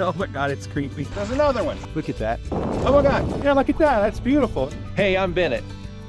Oh my God, it's creepy. There's another one. Look at that. Oh my God, yeah, look at that, that's beautiful. Hey, I'm Bennett,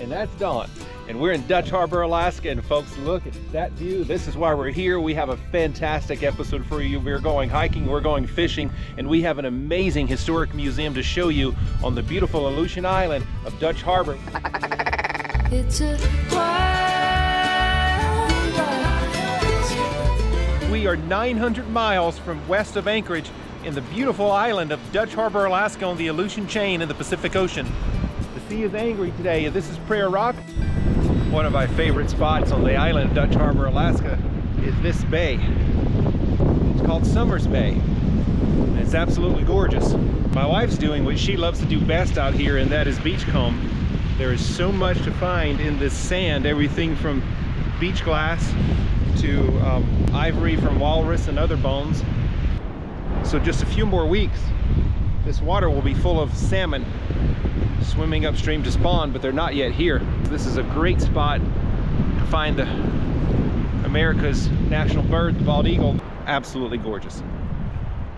and that's Dawn, and we're in Dutch Harbor, Alaska, and folks, look at that view. This is why we're here. We have a fantastic episode for you. We're going hiking, we're going fishing, and we have an amazing historic museum to show you on the beautiful Aleutian island of Dutch Harbor. It's a We are 900 miles from west of Anchorage in the beautiful island of Dutch Harbor, Alaska on the Aleutian Chain in the Pacific Ocean. The sea is angry today. This is Prayer Rock. One of my favorite spots on the island of Dutch Harbor, Alaska is this bay. It's called Summers Bay. It's absolutely gorgeous. My wife's doing what she loves to do best out here, and that is beachcomb. There is so much to find in this sand, everything from beach glass to ivory from walrus and other bones. So just a few more weeks, this water will be full of salmon swimming upstream to spawn, but they're not yet here. This is a great spot to find the America's national bird, the bald eagle. Absolutely gorgeous.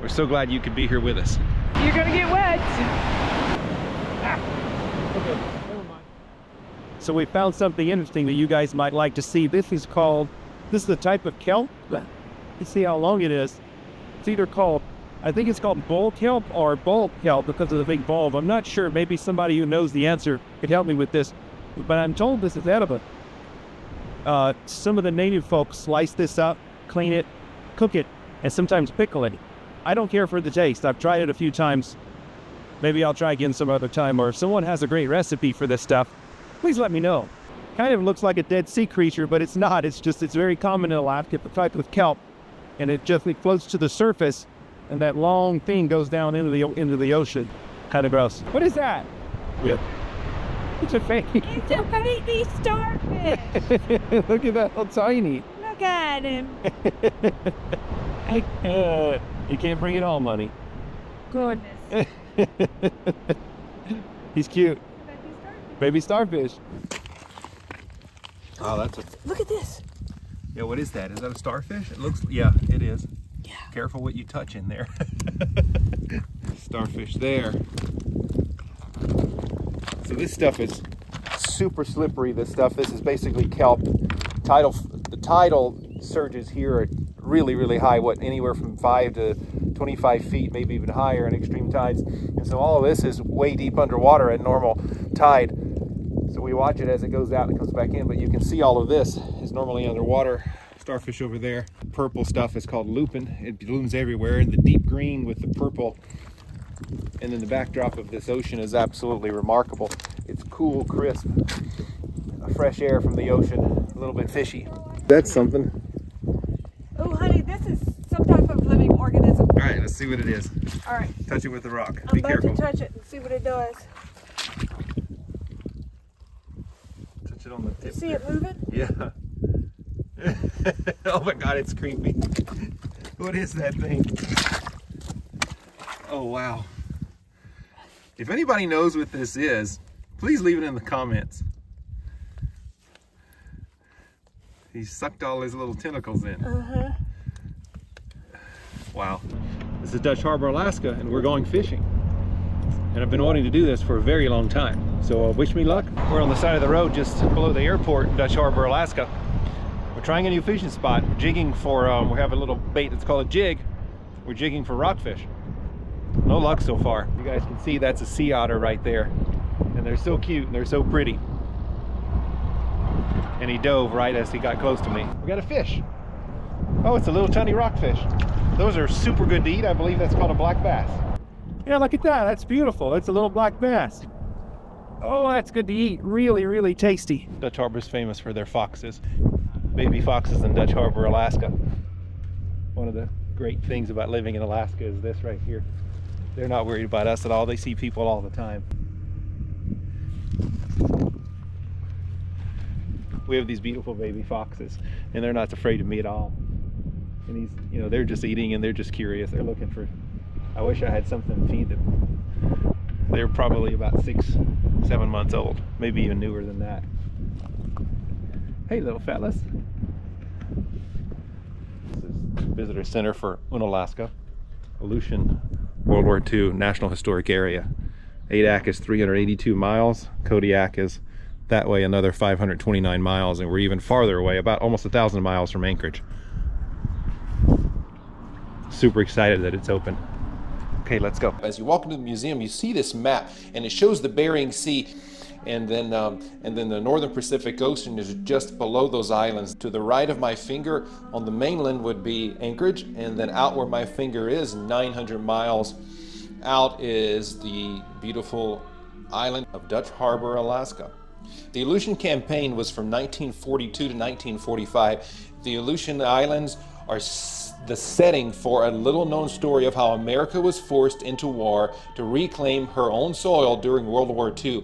We're so glad you could be here with us. You're gonna get wet. Ah. Okay, never mind. So we found something interesting that you guys might like to see. This is a type of kelp. You see how long it is. It's either called, I think it's called bull kelp or bulb kelp because of the big bulb. I'm not sure. Maybe somebody who knows the answer could help me with this. But I'm told this is edible. Some of the native folks slice this up, clean it, cook it, and sometimes pickle it. I don't care for the taste. I've tried it a few times. Maybe I'll try again some other time. Or if someone has a great recipe for this stuff, please let me know. Kind of looks like a Dead Sea creature, but it's not. It's very common in Alaska, the type of kelp, and it floats to the surface, and that long thing goes down into the ocean. Kind of gross. What is that? Yeah. It's a fish. It's a baby starfish. Look at that, little tiny. Look at him. You can't bring it home, honey. Goodness. He's cute. Baby starfish. Oh, that's a... Look at this. Yeah, what is that? Is that a starfish? It looks... Yeah, it is. Yeah. Careful what you touch in there. Starfish there. So this stuff is super slippery, this stuff. This is basically kelp. The tidal surges here are really, really high. Anywhere from 5 to 25 feet, maybe even higher in extreme tides. And so all of this is way deep underwater at normal tide. So we watch it as it goes out and comes back in, but you can see all of this is normally underwater. Starfish over there. Purple stuff is called lupin. It blooms everywhere, and the deep green with the purple. And then the backdrop of this ocean is absolutely remarkable. It's cool, crisp, fresh air from the ocean, a little bit fishy. That's something. Oh, honey, this is some type of living organism. All right, let's see what it is. All right. Touch it with the rock. Be careful. I'm about to touch it and see what it does. On the tip. You see it moving? Yeah. Oh my God, it's creepy. What is that thing? Oh wow. If anybody knows what this is, please leave it in the comments. He sucked all his little tentacles in. Wow. This is Dutch Harbor, Alaska, and we're going fishing. And I've been wanting to do this for a very long time. So wish me luck. We're on the side of the road just below the airport in Dutch Harbor, Alaska. We're trying a new fishing spot. We're jigging for, we have a little bait that's called a jig. We're jigging for rockfish. No luck so far. You guys can see that's a sea otter right there. And they're so cute and they're so pretty. And he dove right as he got close to me. We got a fish. Oh, it's a little tiny rockfish. Those are super good to eat. I believe that's called a black bass. Yeah, look at that. That's beautiful. It's a little black bass. Oh, that's good to eat. Really, really tasty. Dutch Harbor is famous for their foxes. Baby foxes in Dutch Harbor, Alaska. One of the great things about living in Alaska is this right here. They're not worried about us at all. They see people all the time. We have these beautiful baby foxes, and they're not afraid of me at all. And these, you know, they're just eating and they're just curious. They're looking for... I wish I had something to feed them. They're probably about 6, 7 months old, maybe even newer than that. Hey, little fellas. This is the visitor center for Unalaska. Aleutian World War II National Historic Area. Adak is 382 miles, Kodiak is that way another 529 miles, and we're even farther away, about almost 1,000 miles from Anchorage. Super excited that it's open. Okay, let's go. As you walk into the museum, you see this map, and it shows the Bering Sea, and then the Northern Pacific Ocean is just below those islands. To the right of my finger on the mainland would be Anchorage, and then out where my finger is, 900 miles out, is the beautiful island of Dutch Harbor, Alaska. The Aleutian Campaign was from 1942 to 1945. The Aleutian Islands are the setting for a little-known story of how America was forced into war to reclaim her own soil during World War II.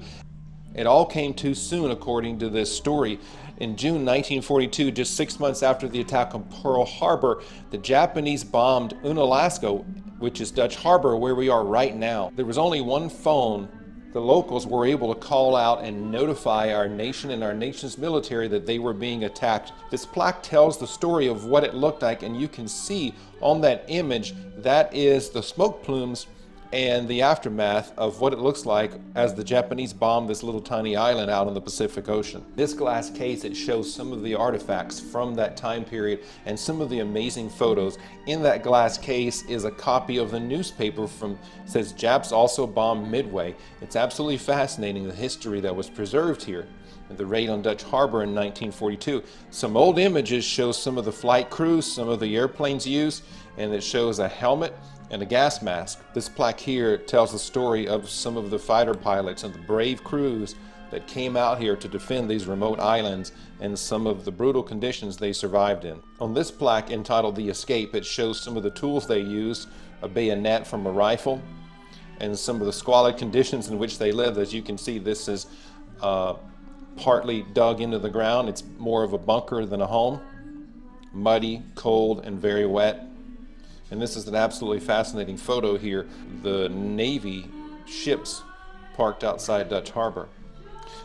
It all came too soon, according to this story. In June 1942, just 6 months after the attack on Pearl Harbor, the Japanese bombed Unalaska, which is Dutch Harbor, where we are right now. There was only one phone. The locals were able to call out and notify our nation and our nation's military that they were being attacked. This plaque tells the story of what it looked like, and you can see on that image, that is the smoke plumes and the aftermath of what it looks like as the Japanese bombed this little tiny island out on the Pacific Ocean. This glass case, it shows some of the artifacts from that time period and some of the amazing photos. In that glass case is a copy of the newspaper from, says Japs also bombed Midway. It's absolutely fascinating, the history that was preserved here. The raid on Dutch Harbor in 1942. Some old images show some of the flight crews, some of the airplanes used, and it shows a helmet and a gas mask. This plaque here tells the story of some of the fighter pilots and the brave crews that came out here to defend these remote islands and some of the brutal conditions they survived in. On this plaque entitled The Escape, it shows some of the tools they used, a bayonet from a rifle, and some of the squalid conditions in which they lived. As you can see, this is partly dug into the ground. It's more of a bunker than a home. Muddy, cold, and very wet. And this is an absolutely fascinating photo here. The Navy ships parked outside Dutch Harbor.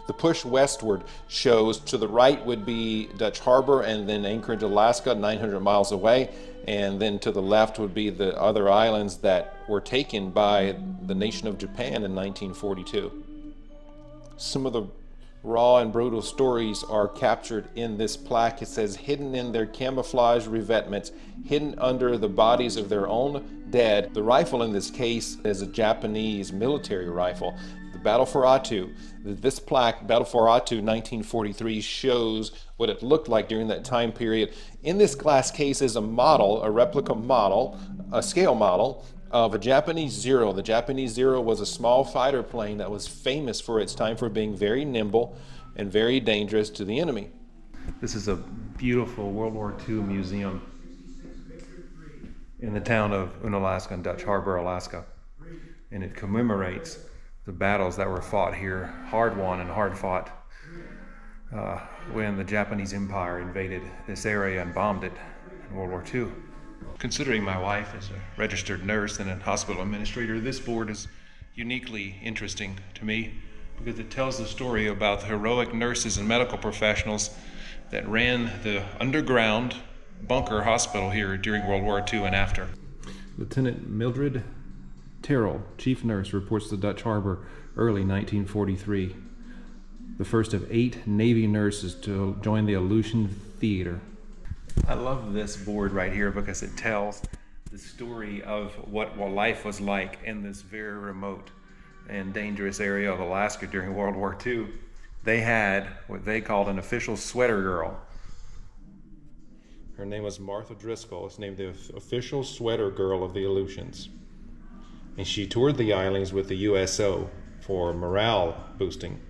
The push westward shows, to the right would be Dutch Harbor and then Anchorage, Alaska, 900 miles away. And then to the left would be the other islands that were taken by the nation of Japan in 1942. Some of the raw and brutal stories are captured in this plaque. It says, hidden in their camouflage revetments, hidden under the bodies of their own dead. The rifle in this case is a Japanese military rifle, the Battle for Attu. This plaque, Battle for Attu 1943, shows what it looked like during that time period. In this glass case is a model, a replica model, a scale model, of a Japanese Zero. The Japanese Zero was a small fighter plane that was famous for its time for being very nimble and very dangerous to the enemy. This is a beautiful World War II museum in the town of Unalaska in Dutch Harbor, Alaska. And it commemorates the battles that were fought here, hard won and hard fought, when the Japanese Empire invaded this area and bombed it in World War II. Considering my wife is a registered nurse and a hospital administrator, this board is uniquely interesting to me because it tells the story about the heroic nurses and medical professionals that ran the underground bunker hospital here during World War II and after. Lieutenant Mildred Terrell, chief nurse, reports to Dutch Harbor early 1943, the first of 8 Navy nurses to join the Aleutian Theater. I love this board right here because it tells the story of what life was like in this very remote and dangerous area of Alaska during World War II. They had what they called an official sweater girl. Her name was Martha Driscoll. It's named the official sweater girl of the Aleutians. And she toured the islands with the USO for morale boosting.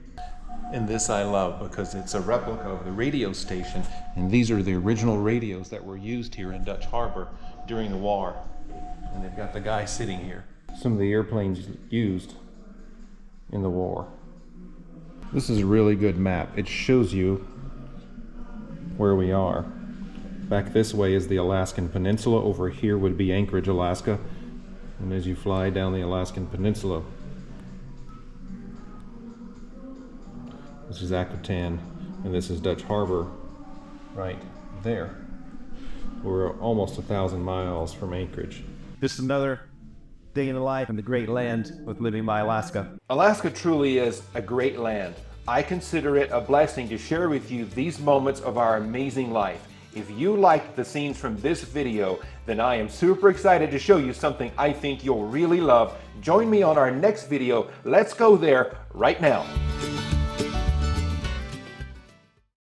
And this I love because it's a replica of the radio station, and these are the original radios that were used here in Dutch Harbor during the war. And they've got the guy sitting here. Some of the airplanes used in the war. This is a really good map. It shows you where we are. Back this way is the Alaskan Peninsula. Over here would be Anchorage, Alaska. And as you fly down the Alaskan Peninsula, this is Akutan, and this is Dutch Harbor right there. We're almost 1,000 miles from Anchorage. This is another day in the life and the great land with Living My Alaska. Alaska truly is a great land. I consider it a blessing to share with you these moments of our amazing life. If you liked the scenes from this video, then I am super excited to show you something I think you'll really love. Join me on our next video. Let's go there right now.